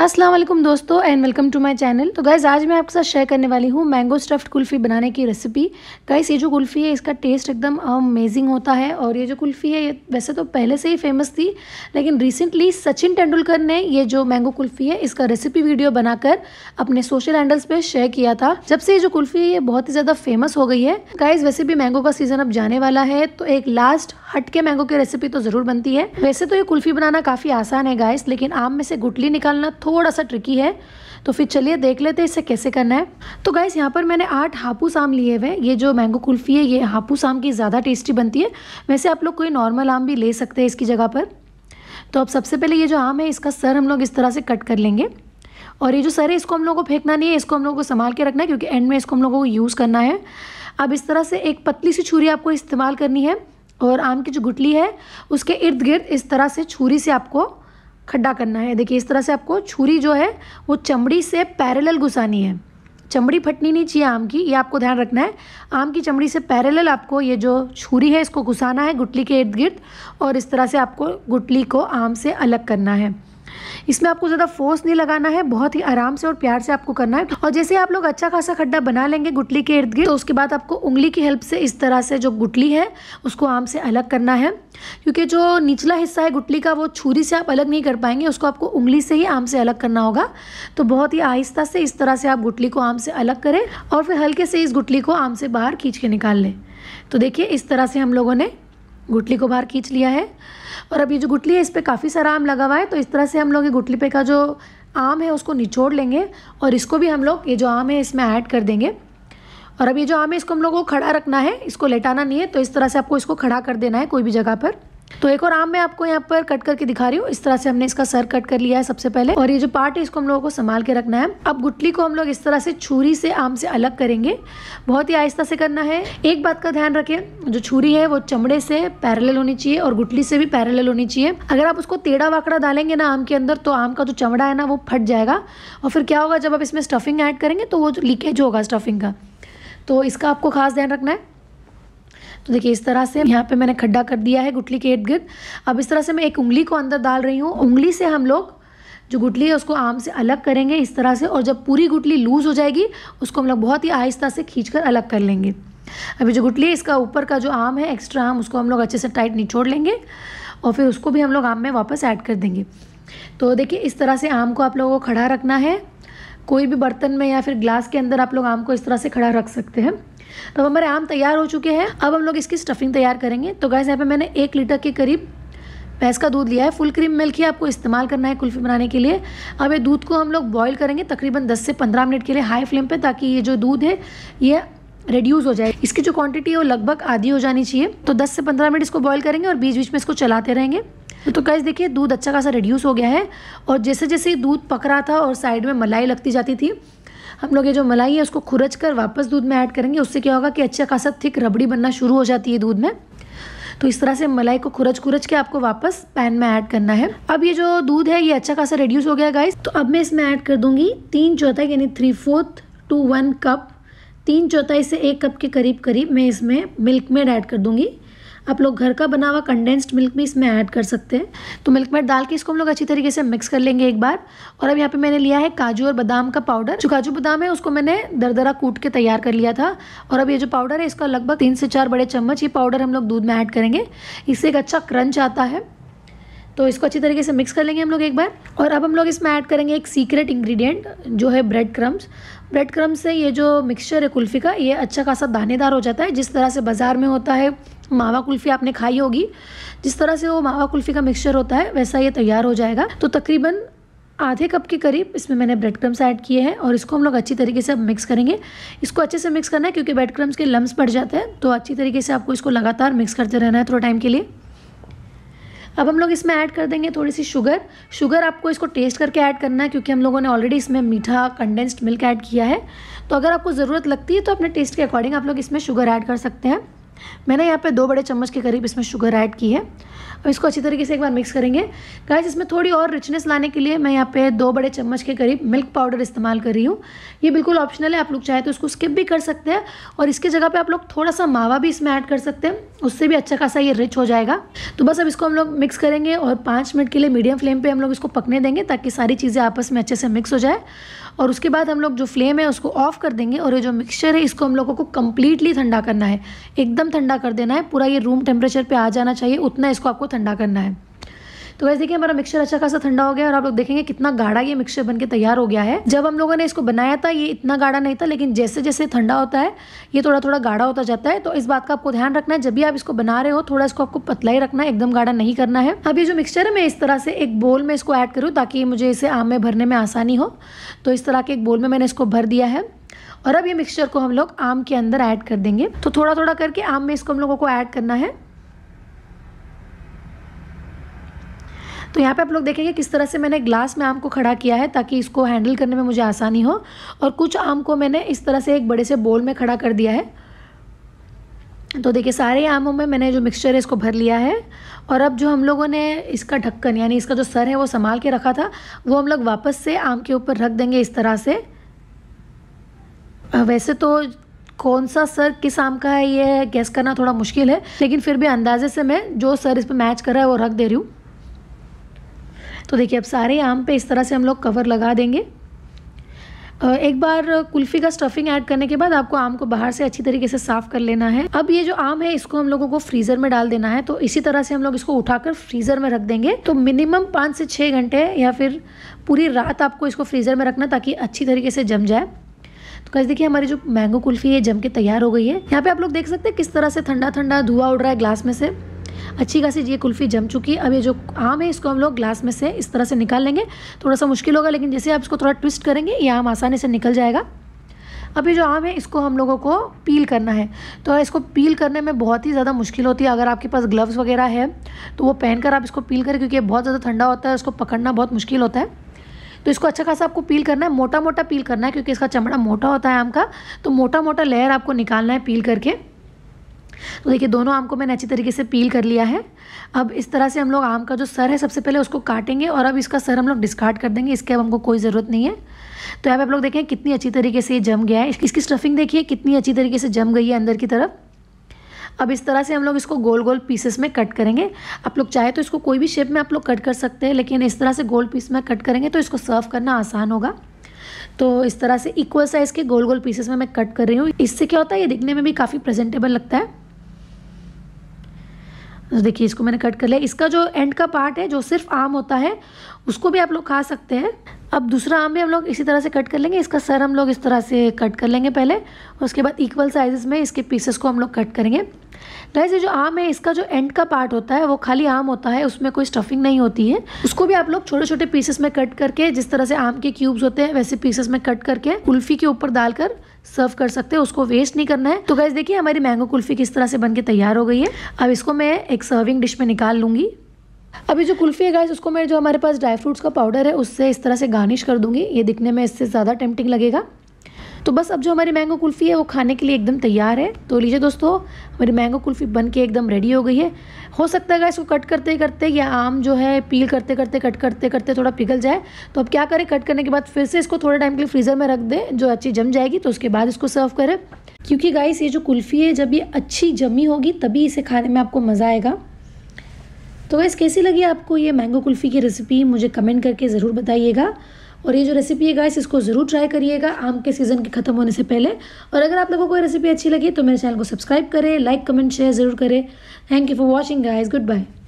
अस्सलाम वालेकुम दोस्तों and welcome to my channel. तो गाइज़ आज मैं आपके साथ शेयर करने वाली हूँ मैंगो स्टफ्ड कुल्फ़ी बनाने की रेसिपी। गाइज़ ये जो कुल्फ़ी है इसका टेस्ट एकदम अमेजिंग होता है और ये जो कुल्फ़ी है ये वैसे तो पहले से ही फेमस थी, लेकिन रिसेंटली सचिन तेंदुलकर ने ये जो मैंगो कुल्फ़ी है इसका रेसिपी वीडियो बनाकर अपने सोशल हैंडल्स पर शेयर किया था। जब से ये जो कुल्फ़ी है ये बहुत ही ज़्यादा फेमस हो गई है। गाइज़ वैसे भी मैंगो का सीज़न अब जाने वाला है, तो एक लास्ट हटके मैंगो की रेसिपी तो ज़रूर बनती है। वैसे तो ये कुल्फ़ी बनाना काफ़ी आसान है गाइज़, लेकिन आम में से गुठली निकालना थोड़ा सा ट्रिकी है। तो फिर चलिए देख लेते हैं इसे कैसे करना है। तो गाइस यहाँ पर मैंने 8 हापूस आम लिए हुए हैं। ये जो मैंगो कुल्फ़ी है ये हापूस आम की ज़्यादा टेस्टी बनती है, वैसे आप लोग कोई नॉर्मल आम भी ले सकते हैं इसकी जगह पर। तो अब सबसे पहले ये जो आम है इसका सर हम लोग इस तरह से कट कर लेंगे और ये जो सर है इसको हम लोग को फेंकना नहीं है, इसको हम लोग को संभाल के रखना है क्योंकि एंड में इसको हम लोगों को यूज़ करना है। अब इस तरह से एक पतली सी छुरी आपको इस्तेमाल करनी है और आम की जो गुठली है उसके इर्द गिर्द इस तरह से छुरी से आपको खड्डा करना है। देखिए इस तरह से आपको छुरी जो है वो चमड़ी से पैरेलल घुसानी है, चमड़ी फटनी नहीं चाहिए आम की, ये आपको ध्यान रखना है। आम की चमड़ी से पैरेलल आपको ये जो छुरी है इसको घुसाना है गुठली के इर्द गिर्द और इस तरह से आपको गुठली को आम से अलग करना है। इसमें आपको ज़्यादा फोर्स नहीं लगाना है, बहुत ही आराम से और प्यार से आपको करना है। और जैसे आप लोग अच्छा खासा खड्डा बना लेंगे गुठली के इर्द गिर्द तो उसके बाद आपको उंगली की हेल्प से इस तरह से जो गुठली है उसको आम से अलग करना है, क्योंकि जो निचला हिस्सा है गुठली का वो छुरी से आप अलग नहीं कर पाएंगे, उसको आपको उंगली से ही आम से अलग करना होगा। तो बहुत ही आहिस्ता से इस तरह से आप गुठली को आम से अलग करें और फिर हल्के से इस गुठली को आम से बाहर खींच के निकाल लें। तो देखिए इस तरह से हम लोगों ने गुठली को बाहर खींच लिया है और अब ये जो गुठली है इस पर काफ़ी सारा आम लगा हुआ है, तो इस तरह से हम लोग ये गुठली पे का जो आम है उसको निचोड़ लेंगे और इसको भी हम लोग ये जो आम है इसमें ऐड कर देंगे। और अब ये जो आम है इसको हम लोगों को खड़ा रखना है, इसको लेटाना नहीं है, तो इस तरह से आपको इसको खड़ा कर देना है कोई भी जगह पर। तो एक और आम मैं आपको यहाँ पर कट करके दिखा रही हूँ। इस तरह से हमने इसका सर कट कर लिया है सबसे पहले और ये जो पार्ट है इसको हम लोगों को संभाल के रखना है। अब गुठली को हम लोग इस तरह से छुरी से आम से अलग करेंगे, बहुत ही आहिस्ता से करना है। एक बात का ध्यान रखें, जो छुरी है वो चमड़े से पैरेलल होनी चाहिए और गुठली से भी पैरेलल होनी चाहिए। अगर आप उसको टेढ़ा वाकड़ा डालेंगे ना आम के अंदर तो आम का जो चमड़ा है ना वो फट जाएगा और फिर क्या होगा, जब आप इसमें स्टफिंग ऐड करेंगे तो वो लीकेज होगा स्टफिंग का, तो इसका आपको खास ध्यान रखना है। तो देखिए इस तरह से यहाँ पे मैंने खड्डा कर दिया है गुठली के इर्द गिर्द। अब इस तरह से मैं एक उंगली को अंदर डाल रही हूँ, उंगली से हम लोग जो गुठली है उसको आम से अलग करेंगे इस तरह से, और जब पूरी गुठली लूज़ हो जाएगी उसको हम लोग बहुत ही आहिस्ता से खींचकर अलग कर लेंगे। अभी जो गुठली है इसका ऊपर का जो आम है एक्स्ट्रा आम उसको हम लोग अच्छे से टाइट निचोड़ लेंगे और फिर उसको भी हम लोग आम में वापस ऐड कर देंगे। तो देखिए इस तरह से आम को आप लोगों को खड़ा रखना है, कोई भी बर्तन में या फिर ग्लास के अंदर आप लोग आम को इस तरह से खड़ा रख सकते हैं। तो हमारे आम तैयार हो चुके हैं, अब हम लोग इसकी स्टफिंग तैयार करेंगे। तो गाइस यहाँ पे मैंने 1 लीटर के करीब भैंस का दूध लिया है, फुल क्रीम मिल्क ही आपको इस्तेमाल करना है कुल्फ़ी बनाने के लिए। अब ये दूध को हम लोग बॉईल करेंगे तकरीबन 10 से 15 मिनट के लिए हाई फ्लेम पे, ताकि ये जो दूध है ये रिड्यूस हो जाए, इसकी जो क्वांटिटी है वो लगभग आधी हो जानी चाहिए। तो 10 से 15 मिनट इसको बॉईल करेंगे और बीच बीच में इसको चलाते रहेंगे। तो गाइस देखिए दूध अच्छा खासा रिड्यूस हो गया है और जैसे जैसे दूध पक रहा था और साइड में मलाई लगती जाती थी हम लोग ये जो मलाई है उसको खुरच कर वापस दूध में ऐड करेंगे। उससे क्या होगा कि अच्छा खासा थिक रबड़ी बनना शुरू हो जाती है दूध में। तो इस तरह से मलाई को खुरच खुरच के आपको वापस पैन में ऐड करना है। अब ये जो दूध है ये अच्छा खासा रिड्यूस हो गया गाइस, तो अब मैं इसमें ऐड कर दूंगी 3/4 यानी 3/4 to 1 कप, 3/4 से 1 कप के करीब मैं इसमें मिल्क मेड ऐड कर दूँगी। आप लोग घर का बना हुआ कंडेंस्ड मिल्क भी इसमें ऐड कर सकते हैं। तो मिल्क मेड डाल के इसको हम लोग अच्छी तरीके से मिक्स कर लेंगे एक बार। और अब यहाँ पे मैंने लिया है काजू और बादाम का पाउडर, जो काजू बादाम है उसको मैंने दरदरा कूट के तैयार कर लिया था। और अब ये जो पाउडर है इसका लगभग 3 से 4 बड़े चम्मच ये पाउडर हम लोग दूध में ऐड करेंगे, इससे एक अच्छा क्रंच आता है। तो इसको अच्छी तरीके से मिक्स कर लेंगे हम लोग एक बार। और अब हम लोग इसमें ऐड करेंगे एक सीक्रेट इंग्रेडिएंट जो है ब्रेड क्रम्स। ब्रेड क्रम्स से ये जो मिक्सचर है कुल्फ़ी का ये अच्छा खासा दानेदार हो जाता है, जिस तरह से बाज़ार में होता है मावा कुल्फ़ी आपने खाई होगी, जिस तरह से वो मावा कुल्फ़ी का मिक्सचर होता है वैसा ये तैयार हो जाएगा। तो तकरीबन आधे कप के करीब इसमें मैंने ब्रेड क्रम्स ऐड किए हैं और इसको हम लोग अच्छी तरीके से मिक्स करेंगे। इसको अच्छे से मिक्स करना है क्योंकि ब्रेड क्रम्स के लम्स पड़ जाते हैं, तो अच्छी तरीके से आपको इसको लगातार मिक्स करते रहना है थोड़ा टाइम के लिए। अब हम लोग इसमें ऐड कर देंगे थोड़ी सी शुगर। आपको इसको टेस्ट करके ऐड करना है क्योंकि हम लोगों ने ऑलरेडी इसमें मीठा कंडेंस्ड मिल्क ऐड किया है, तो अगर आपको ज़रूरत लगती है तो अपने टेस्ट के अकॉर्डिंग आप लोग इसमें शुगर ऐड कर सकते हैं। मैंने यहाँ पे 2 बड़े चम्मच के करीब इसमें शुगर ऐड की है। अब इसको अच्छी तरीके से एक बार मिक्स करेंगे। गाइस, इसमें थोड़ी और रिचनेस लाने के लिए मैं यहाँ पे 2 बड़े चम्मच के करीब मिल्क पाउडर इस्तेमाल कर रही हूँ। ये बिल्कुल ऑप्शनल है, आप लोग चाहे तो इसको स्किप भी कर सकते हैं और इसके जगह पे आप लोग थोड़ा सा मावा भी इसमें ऐड कर सकते हैं, उससे भी अच्छा खासा ये रिच हो जाएगा। तो बस अब इसको हम लोग मिक्स करेंगे और 5 मिनट के लिए मीडियम फ्लेम पर हम लोग इसको पकने देंगे ताकि सारी चीज़ें आपस में अच्छे से मिक्स हो जाए। और उसके बाद हम लोग जो फ्लेम है उसको ऑफ कर देंगे और ये जो मिक्सचर है इसको हम लोगों को कंप्लीटली ठंडा करना है, एकदम ठंडा कर देना है। पूरा ये रूम टेम्परेचर पे आ जाना चाहिए, उतना इसको आपको ठंडा करना है। तो वैसे देखिए हमारा मिक्सचर अच्छा खासा ठंडा हो गया और आप लोग देखेंगे कितना गाढ़ा ये मिक्सचर बनके तैयार हो गया है। जब हम लोगों ने इसको बनाया था ये इतना गाढ़ा नहीं था, लेकिन जैसे जैसे ठंडा होता है ये थोड़ा थोड़ा गाढ़ा होता जाता है। तो इस बात का आपको ध्यान रखना है, जब भी आप इसको बना रहे हो थोड़ा इसको आपको पतला ही रखना है, एकदम गाढ़ा नहीं करना है। अब ये जो मिक्सचर है मैं इस तरह से एक बोल में इसको ऐड करूँ ताकि मुझे इसे आम में भरने में आसानी हो। तो इस तरह के एक बोल में मैंने इसको भर दिया है और अब ये मिक्सचर को हम लोग आम के अंदर ऐड कर देंगे। तो थोड़ा थोड़ा करके आम में इसको हम लोगों को ऐड करना है। तो यहाँ पे आप लोग देखेंगे किस तरह से मैंने ग्लास में आम को खड़ा किया है ताकि इसको हैंडल करने में मुझे आसानी हो, और कुछ आम को मैंने इस तरह से एक बड़े से बोल में खड़ा कर दिया है। तो देखिए सारे आमों में मैंने जो मिक्सचर है इसको भर लिया है। और अब जो हम लोगों ने इसका ढक्कन यानी इसका जो सर है वो संभाल के रखा था वो हम लोग वापस से आम के ऊपर रख देंगे इस तरह से। वैसे तो कौन सा सर किस आम का है ये गैस करना थोड़ा मुश्किल है, लेकिन फिर भी अंदाजे से मैं जो सर इस पर मैच कर रहा है वो रख दे रही हूँ। तो देखिए अब सारे आम पे इस तरह से हम लोग कवर लगा देंगे। एक बार कुल्फी का स्टफिंग ऐड करने के बाद आपको आम को बाहर से अच्छी तरीके से साफ़ कर लेना है। अब ये जो आम है इसको हम लोगों को फ्रीज़र में डाल देना है। तो इसी तरह से हम लोग इसको उठाकर फ्रीज़र में रख देंगे। तो मिनिमम 5 से 6 घंटे या फिर पूरी रात आपको इसको फ्रीज़र में रखना ताकि अच्छी तरीके से जम जाए। तो गाइस देखिए हमारी जो मैंगो कुल्फ़ी है जम के तैयार हो गई है। यहाँ पे आप लोग देख सकते हैं किस तरह से ठंडा ठंडा धुआं उड़ रहा है ग्लास में से। अच्छी खासी ये कुल्फ़ी जम चुकी है। अब ये जो आम है इसको हम लोग ग्लास में से इस तरह से निकाल लेंगे। थोड़ा सा मुश्किल होगा, लेकिन जैसे आप इसको थोड़ा ट्विस्ट करेंगे ये आम आसानी से निकल जाएगा। अब ये जो आम है इसको हम लोगों को पील करना है। तो इसको पील करने में बहुत ही ज़्यादा मुश्किल होती है। अगर आपके पास ग्लव्स वगैरह है तो वो पहनकर आप इसको पील करें, क्योंकि ये बहुत ज़्यादा ठंडा होता है, उसको पकड़ना बहुत मुश्किल होता है। तो इसको अच्छा खासा आपको पील करना है, मोटा मोटा पील करना है, क्योंकि इसका चमड़ा मोटा होता है आम का। तो मोटा मोटा लेयर आपको निकालना है पील करके। तो देखिए दोनों आम को मैंने अच्छी तरीके से पील कर लिया है। अब इस तरह से हम लोग आम का जो सर है सबसे पहले उसको काटेंगे और अब इसका सर हम लोग डिस्कार्ड कर देंगे, इसके अब हमको कोई ज़रूरत नहीं है। तो यहाँ पे आप लोग देखें कितनी अच्छी तरीके से ये जम गया है। इसकी स्टफिंग देखिए कितनी अच्छी तरीके से जम गई है अंदर की तरफ। अब इस तरह से हम लोग इसको गोल गोल पीसेस में कट करेंगे। आप लोग चाहे तो इसको कोई भी शेप में आप लोग कट कर सकते हैं, लेकिन इस तरह से गोल पीस में कट करेंगे तो इसको सर्व करना आसान होगा। तो इस तरह से इक्वल साइज़ के गोल गोल पीसेस में मैं कट कर रही हूँ। इससे क्या होता है ये दिखने में भी काफ़ी प्रेजेंटेबल लगता है। तो देखिए इसको मैंने कट कर लिया। इसका जो एंड का पार्ट है जो सिर्फ आम होता है उसको भी आप लोग खा सकते हैं। अब दूसरा आम भी हम लोग इसी तरह से कट कर लेंगे। इसका सर हम लोग इस तरह से कट कर लेंगे पहले, उसके बाद इक्वल साइजेस में इसके पीसेस को हम लोग कट करेंगे। गाइस ये जो आम है इसका जो एंड का पार्ट होता है वो खाली आम होता है, उसमें कोई स्टफिंग नहीं होती है। उसको भी आप लोग छोटे छोटे पीसेस में कट करके, जिस तरह से आम के क्यूब्स होते हैं वैसे पीसेस में कट करके कुल्फी के ऊपर डालकर सर्व कर सकते हैं, उसको वेस्ट नहीं करना है। तो गाइस देखिए हमारी मैंगो कुल्फी किस तरह से बनके तैयार हो गई है। अब इसको मैं एक सर्विंग डिश में निकाल लूँगी। अभी जो कुल्फी है गाइस उसको मैं जो हमारे पास ड्राई फ्रूट्स का पाउडर है उससे इस तरह से गार्निश कर दूँगी, ये दिखने में इससे ज़्यादा टेम्पटिंग लगेगा। तो बस अब जो हमारी मैंगो कुल्फ़ी है वो खाने के लिए एकदम तैयार है। तो लीजिए दोस्तों हमारी मैंगो कुल्फ़ी बनके एकदम रेडी हो गई है। हो सकता है इसको कट करते करते या आम जो है पील करते करते कट करते करते थोड़ा पिघल जाए। तो अब क्या करें, कट करने के बाद फिर से इसको थोड़े टाइम के लिए फ्रीज़र में रख दें, जो अच्छी जम जाएगी तो उसके बाद इसको सर्व करें। क्योंकि गाइस ये जो कुल्फ़ी है जब ये अच्छी जमी होगी तभी इसे खाने में आपको मज़ा आएगा। तो गाइस कैसी लगी आपको ये मैंगो कुल्फ़ी की रेसिपी मुझे कमेंट करके ज़रूर बताइएगा। और ये जो रेसिपी है गाइस इसको ज़रूर ट्राई करिएगा आम के सीज़न के ख़त्म होने से पहले। और अगर आप लोगों को ये रेसिपी अच्छी लगी तो मेरे चैनल को सब्सक्राइब करें, लाइक कमेंट शेयर ज़रूर करें। Thank you for watching guys, good bye.